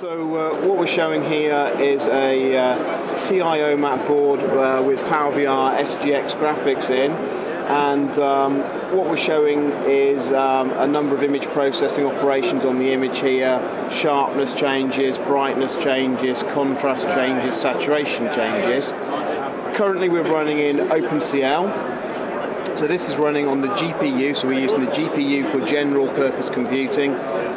So what we're showing here is a TI OMAP board with PowerVR SGX graphics in, and what we're showing is a number of image processing operations on the image here: sharpness changes, brightness changes, contrast changes, saturation changes. Currently we're running in OpenCL, so this is running on the GPU, so we're using the GPU for general purpose computing.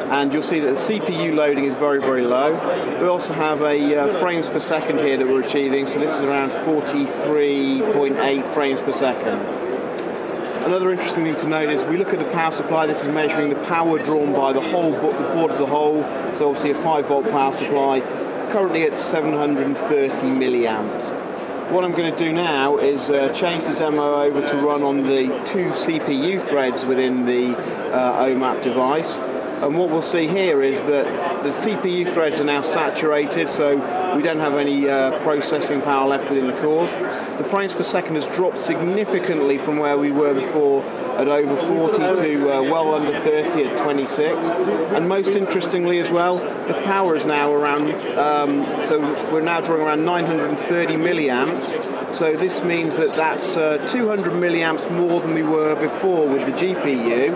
And you'll see that the CPU loading is very, very low. We also have a frames per second here that we're achieving, so this is around 43.8 frames per second. Another interesting thing to note is we look at the power supply. This is measuring the power drawn by the whole board as a whole, so obviously a 5-volt power supply, currently at 730 milliamps. What I'm going to do now is change the demo over to run on the 2 CPU threads within the OMAP device. And what we'll see here is that the CPU threads are now saturated, so we don't have any processing power left within the cores. The frames per second has dropped significantly from where we were before at over 40 to well under 30 at 26. And most interestingly as well, the power is now around, so we're now drawing around 930 milliamps. So this means that that's 200 milliamps more than we were before with the GPU.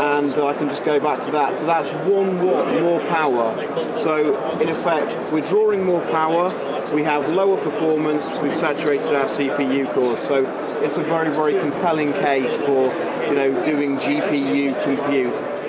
And I can just go back to that. So that's 1 watt more power. So in effect, we're drawing more power, we have lower performance, we've saturated our CPU cores. So it's a very, very compelling case for, you know, doing GPU compute.